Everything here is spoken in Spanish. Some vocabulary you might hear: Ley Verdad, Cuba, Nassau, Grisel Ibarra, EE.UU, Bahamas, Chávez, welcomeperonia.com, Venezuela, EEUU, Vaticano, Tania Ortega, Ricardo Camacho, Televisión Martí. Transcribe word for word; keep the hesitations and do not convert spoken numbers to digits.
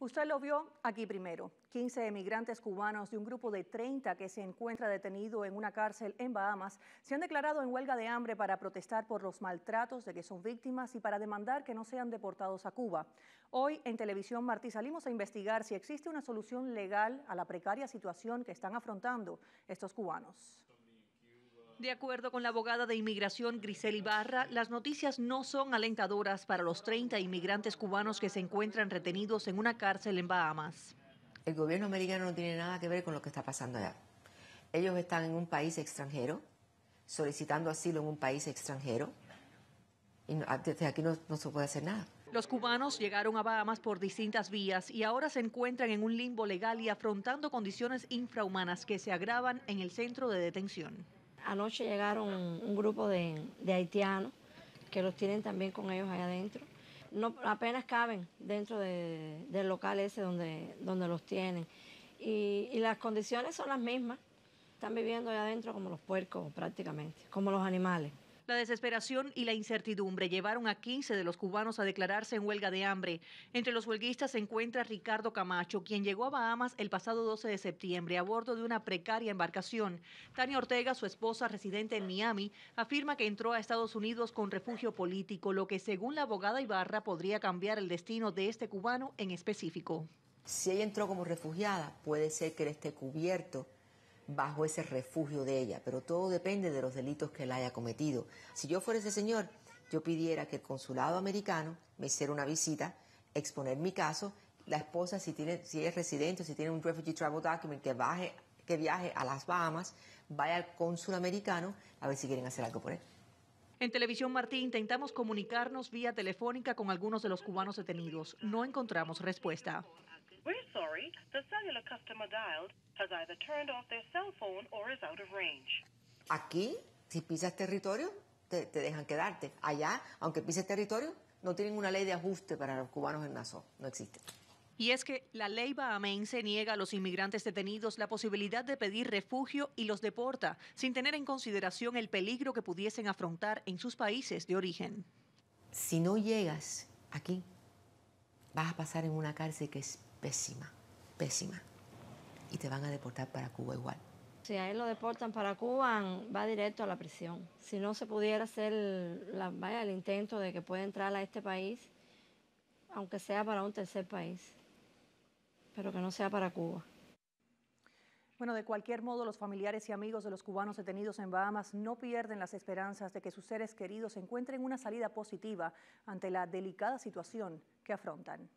Usted lo vio aquí primero. quince emigrantes cubanos de un grupo de treinta que se encuentra detenido en una cárcel en Bahamas se han declarado en huelga de hambre para protestar por los maltratos de que son víctimas y para demandar que no sean deportados a Cuba. Hoy en Televisión Martí salimos a investigar si existe una solución legal a la precaria situación que están afrontando estos cubanos. De acuerdo con la abogada de inmigración Grisel Ibarra, las noticias no son alentadoras para los treinta inmigrantes cubanos que se encuentran retenidos en una cárcel en Bahamas. El gobierno americano no tiene nada que ver con lo que está pasando allá. Ellos están en un país extranjero, solicitando asilo en un país extranjero, y desde aquí no, no se puede hacer nada. Los cubanos llegaron a Bahamas por distintas vías y ahora se encuentran en un limbo legal y afrontando condiciones infrahumanas que se agravan en el centro de detención. Anoche llegaron un grupo de, de haitianos que los tienen también con ellos allá adentro. No, apenas caben dentro de, del local ese donde, donde los tienen. Y, y las condiciones son las mismas. Están viviendo allá adentro como los puercos prácticamente, como los animales. La desesperación y la incertidumbre llevaron a quince de los cubanos a declararse en huelga de hambre. Entre los huelguistas se encuentra Ricardo Camacho, quien llegó a Bahamas el pasado doce de septiembre a bordo de una precaria embarcación. Tania Ortega, su esposa residente en Miami, afirma que entró a Estados Unidos con refugio político, lo que según la abogada Ibarra podría cambiar el destino de este cubano en específico. Si ella entró como refugiada, puede ser que él esté cubierto bajo ese refugio de ella, pero todo depende de los delitos que él haya cometido. Si yo fuera ese señor, yo pidiera que el consulado americano me hiciera una visita, exponer mi caso, la esposa si tiene, si es residente o si tiene un Refugee Travel Document que, baje, que viaje a las Bahamas, vaya al cónsul americano a ver si quieren hacer algo por él. En Televisión Martí intentamos comunicarnos vía telefónica con algunos de los cubanos detenidos. No encontramos respuesta. We're sorry, the cellular customer dialed has either turned off their cell phone or is out of range. Aquí, si pisas territorio, te, te dejan quedarte. Allá, aunque pises territorio, no tienen una ley de ajuste para los cubanos en Nassau. No existe. Y es que la ley bahamense niega a los inmigrantes detenidos la posibilidad de pedir refugio y los deporta, sin tener en consideración el peligro que pudiesen afrontar en sus países de origen. Si no llegas aquí, vas a pasar en una cárcel que es pésima, pésima. Y te van a deportar para Cuba igual. Si a él lo deportan para Cuba, va directo a la prisión. Si no se pudiera hacer la, vaya, el intento de que pueda entrar a este país, aunque sea para un tercer país, pero que no sea para Cuba. Bueno, de cualquier modo, los familiares y amigos de los cubanos detenidos en Bahamas no pierden las esperanzas de que sus seres queridos encuentren una salida positiva ante la delicada situación que afrontan.